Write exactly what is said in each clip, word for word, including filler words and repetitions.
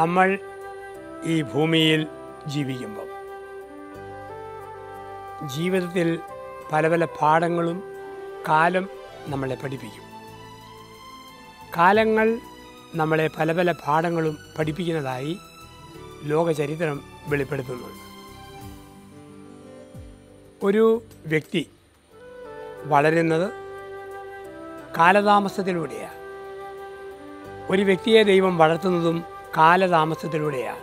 നമ്മൾ ഈ ഭൂമിയിൽ ജീവിക്കുമ്പോൾ ജീവിതത്തിൽ പല പല പാഠങ്ങളും കാലം നമ്മളെ പഠിപ്പിക്കും. കാലങ്ങൾ നമ്മളെ പല പല പാഠങ്ങളും പഠിപ്പിക്കുന്നതായി ലോകചരിത്രം വെളിപ്പെടുത്തുന്നുണ്ട്. ഒരു വ്യക്തി വളരുന്നത് കാലതാമസത്തിലൂടെയാണ്. ഒരു വ്യക്തിയെ ദൈവം വളർത്തുന്നതും കാലതാമസത്തിലൂടെയാണ്,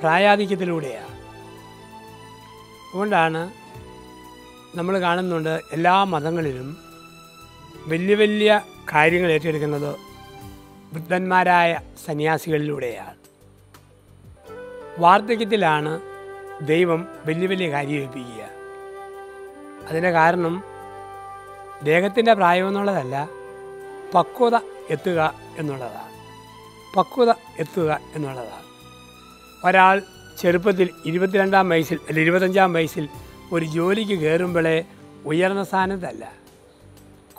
പ്രായാധിക്യത്തിലൂടെയാണ്. അതുകൊണ്ടാണ് നമ്മൾ കാണുന്നുണ്ട് എല്ലാ മതങ്ങളിലും വലിയ വലിയ കാര്യങ്ങൾ ഏറ്റെടുക്കുന്നത് വൃദ്ധന്മാരായ സന്യാസികളിലൂടെയാണ്. വാർദ്ധക്യത്തിലാണ് ദൈവം വലിയ വലിയ കാര്യം ഏൽപ്പിക്കുക. അതിൻ്റെ കാരണം ദേഹത്തിൻ്റെ പ്രായമെന്നുള്ളതല്ല, പക്വത എത്തുക എന്നുള്ളതാണ്. പക്വത എത്തുക എന്നുള്ളതാണ് ഒരാൾ ചെറുപ്പത്തിൽ ഇരുപത്തിരണ്ടാം വയസ്സിൽ അല്ല ഇരുപത്തഞ്ചാം വയസ്സിൽ ഒരു ജോലിക്ക് കയറുമ്പോഴേ ഉയർന്ന സ്ഥാനത്തല്ല,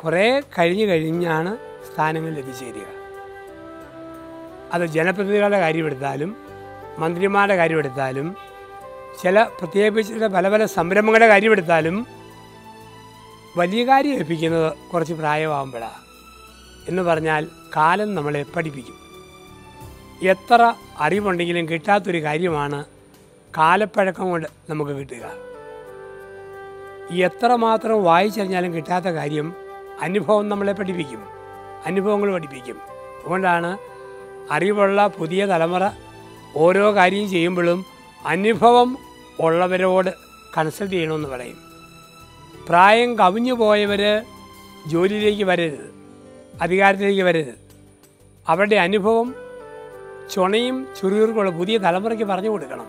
കുറേ കഴിഞ്ഞ് കഴിഞ്ഞാണ് സ്ഥാനങ്ങളിൽ എത്തിച്ചേരുക. അത് ജനപ്രതിനിധികളുടെ കാര്യമെടുത്താലും മന്ത്രിമാരുടെ കാര്യമെടുത്താലും ചില പ്രത്യേകിച്ച് പല പല സംരംഭങ്ങളുടെ കാര്യമെടുത്താലും വലിയ കാര്യം ലഭിക്കുന്നത് കുറച്ച് പ്രായമാകുമ്പോഴാണ്. എന്ന് പറഞ്ഞാൽ കാലം നമ്മളെ പഠിപ്പിക്കും. എത്ര അറിവുണ്ടെങ്കിലും കിട്ടാത്തൊരു കാര്യമാണ് കാലപ്പഴക്കം കൊണ്ട് നമുക്ക് കിട്ടുക. എത്രമാത്രം വായിച്ചറിഞ്ഞാലും കിട്ടാത്ത കാര്യം അനുഭവം നമ്മളെ പഠിപ്പിക്കും, അനുഭവങ്ങൾ പഠിപ്പിക്കും. അതുകൊണ്ടാണ് അറിവുള്ള പുതിയ തലമുറ ഓരോ കാര്യം ചെയ്യുമ്പോഴും അനുഭവം ഉള്ളവരോട് കൺസൾട്ട് ചെയ്യണമെന്ന് പറയും. പ്രായം കവിഞ്ഞു പോയവർ ജോലിയിലേക്ക് വരരുത്, അധികാരത്തിലേക്ക് വരരുത്. അവരുടെ അനുഭവം ചുണയും ചുരുക്കുള്ള പുതിയ തലമുറയ്ക്ക് പറഞ്ഞു കൊടുക്കണം.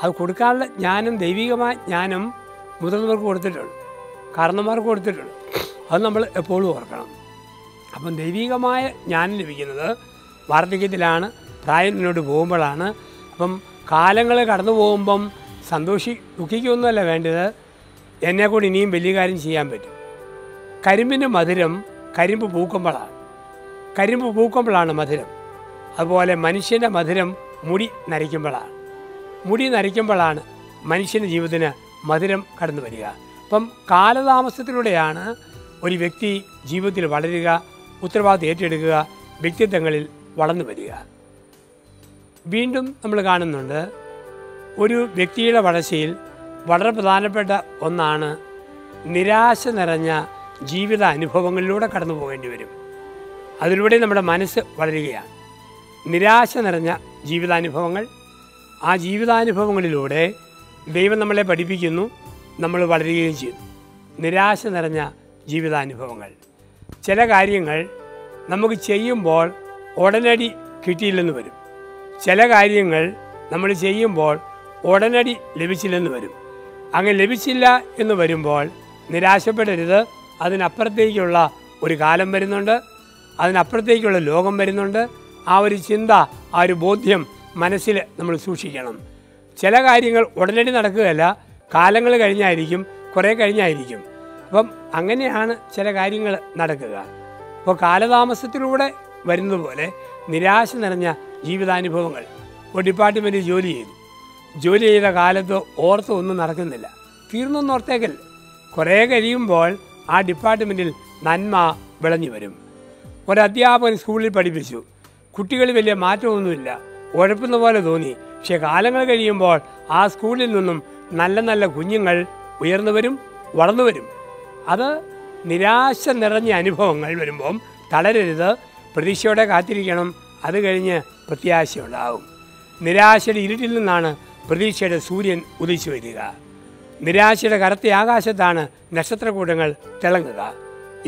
അത് കൊടുക്കാനുള്ള ജ്ഞാനം, ദൈവികമായ ജ്ഞാനം മുതിർന്നവർക്ക് കൊടുത്തിട്ടുണ്ട്, കാരണന്മാർക്ക് കൊടുത്തിട്ടുണ്ട്. അത് നമ്മൾ എപ്പോഴും ഓർക്കണം. അപ്പം ദൈവികമായ ജ്ഞാനം ലഭിക്കുന്നത് വാർദ്ധക്യത്തിലാണ്, പ്രായം മുന്നോട്ട് പോകുമ്പോഴാണ്. അപ്പം കാലങ്ങൾ കടന്നു പോകുമ്പം സന്തോഷി ദുഃഖിക്കൊന്നുമല്ല വേണ്ടത്, എന്നെക്കൊണ്ട് ഇനിയും വലിയ കാര്യം ചെയ്യാൻ പറ്റും. കരിമ്പിൻ്റെ മധുരം കരിമ്പ് പൂക്കുമ്പോഴാണ്, കരിമ്പ് പൂക്കുമ്പോഴാണ് മധുരം. അതുപോലെ മനുഷ്യൻ്റെ മധുരം മുടി നരയ്ക്കുമ്പോഴാണ്, മുടി നരയ്ക്കുമ്പോഴാണ് മനുഷ്യൻ്റെ ജീവിതത്തിന് മധുരം കടന്നു വരിക. അപ്പം കാലതാമസത്തിലൂടെയാണ് ഒരു വ്യക്തി ജീവിതത്തിൽ വളരുക, ഉത്തരവാദിത്വം ഏറ്റെടുക്കുക, വ്യക്തിത്വങ്ങളിൽ വളർന്നു വരിക. വീണ്ടും നമ്മൾ കാണുന്നുണ്ട് ഒരു വ്യക്തിയുടെ വളർച്ചയിൽ വളരെ പ്രധാനപ്പെട്ട ഒന്നാണ് നിരാശ നിറഞ്ഞ ജീവിത അനുഭവങ്ങളിലൂടെ കടന്നു പോകേണ്ടി വരും. അതിലൂടെ നമ്മുടെ മനസ്സ് വളരുകയാണ്. നിരാശ നിറഞ്ഞ ജീവിതാനുഭവങ്ങൾ, ആ ജീവിതാനുഭവങ്ങളിലൂടെ ദൈവം നമ്മളെ പഠിപ്പിക്കുന്നു, നമ്മൾ വളരുകയും ചെയ്യും. നിരാശ നിറഞ്ഞ ജീവിതാനുഭവങ്ങൾ, ചില കാര്യങ്ങൾ നമുക്ക് ചെയ്യുമ്പോൾ ഉടനടി കിട്ടിയില്ലെന്ന് വരും, ചില കാര്യങ്ങൾ നമ്മൾ ചെയ്യുമ്പോൾ ഉടനടി ലഭിച്ചില്ലെന്ന് വരും. അങ്ങനെ ലഭിച്ചില്ല എന്ന് വരുമ്പോൾ നിരാശപ്പെടരുത്. അതിനപ്പുറത്തേക്കുള്ള ഒരു കാലം വരുന്നുണ്ട്, അതിനപ്പുറത്തേക്കുള്ള ലോകം വരുന്നുണ്ട്. ആ ഒരു ചിന്ത, ആ ഒരു ബോധ്യം മനസ്സിൽ നമ്മൾ സൂക്ഷിക്കണം. ചില കാര്യങ്ങൾ ഉടനടി നടക്കുകയല്ല, കാലങ്ങൾ കഴിഞ്ഞായിരിക്കും, കുറേ കഴിഞ്ഞായിരിക്കും. അപ്പം അങ്ങനെയാണ് ചില കാര്യങ്ങൾ നടക്കുക. അപ്പോൾ കാലതാമസത്തിലൂടെ വരുന്നതുപോലെ നിരാശ നിറഞ്ഞ ജീവിതാനുഭവങ്ങൾ. ഒരു ഡിപ്പാർട്ട്മെൻറ്റിൽ ജോലി ചെയ്തു, ജോലി ചെയ്ത കാലത്ത് ഓർത്ത് ഒന്നും നടക്കുന്നില്ല, തീർന്നൊന്നും ഓർത്തേക്കല്ല. കുറേ കഴിയുമ്പോൾ ആ ഡിപ്പാർട്ട്മെൻറ്റിൽ നന്മ വിളഞ്ഞു വരും. ഒരധ്യാപകൻ സ്കൂളിൽ പഠിപ്പിച്ചു, കുട്ടികൾ വലിയ മാറ്റമൊന്നുമില്ല, ഉഴപ്പുന്ന പോലെ തോന്നി. പക്ഷേ കാലങ്ങൾ കഴിയുമ്പോൾ ആ സ്കൂളിൽ നിന്നും നല്ല നല്ല കുഞ്ഞുങ്ങൾ ഉയർന്നു വരും, വളർന്നു വരും. അത് നിരാശ നിറഞ്ഞ അനുഭവങ്ങൾ വരുമ്പം തളരരുത്, പ്രതീക്ഷയോടെ കാത്തിരിക്കണം. അത് കഴിഞ്ഞ് പ്രത്യാശ ഉണ്ടാവും. നിരാശയുടെ ഇരുട്ടിൽ നിന്നാണ് പ്രതീക്ഷയുടെ സൂര്യൻ ഉദിച്ചു വരിക. നിരാശയുടെ കറുത്ത ആകാശത്താണ് നക്ഷത്രക്കൂട്ടങ്ങൾ തിളങ്ങുക.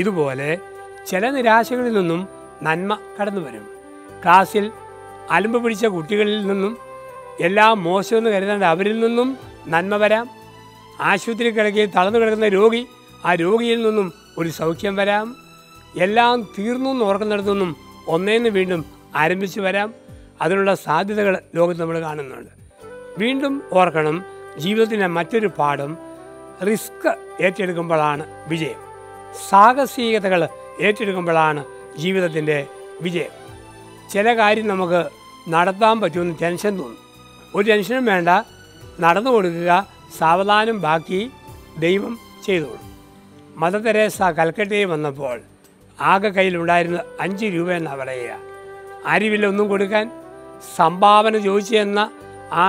ഇതുപോലെ ചില നിരാശകളിൽ നിന്നും നന്മ കടന്നു വരും. ക്ലാസ്സിൽ അലമ്പ് പിടിച്ച കുട്ടികളിൽ നിന്നും, എല്ലാം മോശമെന്ന് കരുതേണ്ട അവരിൽ നിന്നും നന്മ വരാം. ആശുപത്രി കിടക്കയിൽ തളർന്നു കിടക്കുന്ന രോഗി, ആ രോഗിയിൽ നിന്നും ഒരു സൗഖ്യം വരാം. എല്ലാം തീർന്നു എന്ന് ഓർക്കുന്നിടത്തുനിന്നും ഒന്നേന്ന് വീണ്ടും ആരംഭിച്ചു വരാം. അതിനുള്ള സാധ്യതകൾ ലോകത്ത് നമ്മൾ കാണുന്നുണ്ട്. വീണ്ടും ഓർക്കണം, ജീവിതത്തിൻ്റെ മറ്റൊരു പാഠം, റിസ്ക് ഏറ്റെടുക്കുമ്പോഴാണ് വിജയം, സാഹസികതകൾ ഏറ്റെടുക്കുമ്പോഴാണ് ജീവിതത്തിൻ്റെ വിജയം. ചില കാര്യം നമുക്ക് നടത്താൻ പറ്റുമെന്ന് ടെൻഷൻ തോന്നും. ഒരു ടെൻഷനും വേണ്ട, നടന്നു കൊടുക്കുക, സാവധാനം ബാക്കി ദൈവം ചെയ്തോളും. മദർ തെരേസ കൽക്കട്ടയിൽ വന്നപ്പോൾ ആകെ കയ്യിലുണ്ടായിരുന്ന അഞ്ച് രൂപ എന്നാണ് പറയുക. ആരുമില്ലൊന്നും കൊടുക്കാൻ. സംഭാവന ചോദിച്ചെന്ന ആ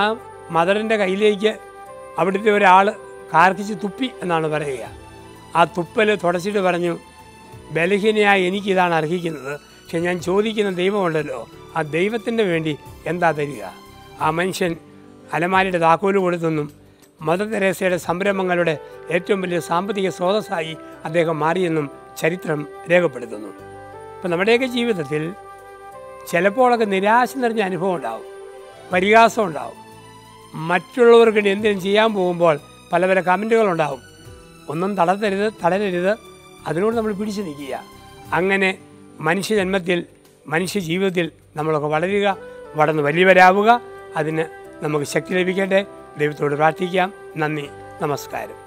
മദറിൻ്റെ കയ്യിലേക്ക് അവിടുത്തെ ഒരാൾ കാർക്കിച്ച് തുപ്പി എന്നാണ് പറയുക. ആ തുപ്പൽ തുടച്ചിട്ട് പറഞ്ഞു, ബലഹീനയായി എനിക്കിതാണ് അർഹിക്കുന്നത്, പക്ഷെ ഞാൻ ചോദിക്കുന്ന ദൈവമുണ്ടല്ലോ, ആ ദൈവത്തിന് വേണ്ടി എന്താ തരിക. ആ മനുഷ്യൻ അലമാരിയുടെ താക്കോല് കൊടുത്തൊന്നും മദർ തെരേസയുടെ സംരംഭങ്ങളുടെ ഏറ്റവും വലിയ സാമ്പത്തിക സ്രോതസ്സായി അദ്ദേഹം മാറിയെന്നും ചരിത്രം രേഖപ്പെടുത്തുന്നു. ഇപ്പം നമ്മുടെയൊക്കെ ജീവിതത്തിൽ ചിലപ്പോഴൊക്കെ നിരാശ നിറഞ്ഞ അനുഭവം ഉണ്ടാവും, പരിഹാസം ഉണ്ടാവും. മറ്റുള്ളവർക്ക് എന്തെങ്കിലും ചെയ്യാൻ പോകുമ്പോൾ പല പല കമൻറ്റുകളുണ്ടാവും. ഒന്നും തളർത്തരുത്, തളരരുത്, അതിനോട് നമ്മൾ പിടിച്ചു നിൽക്കുക. അങ്ങനെ മനുഷ്യജന്മത്തിൽ, മനുഷ്യ ജീവിതത്തിൽ നമ്മളൊക്കെ വളരുക, വളർന്ന് വലിയവരാവുക. അതിന് നമുക്ക് ശക്തി ലഭിക്കേണ്ടേ. ദൈവത്തോട് പ്രാർത്ഥിക്കാം. നന്ദി, നമസ്കാരം.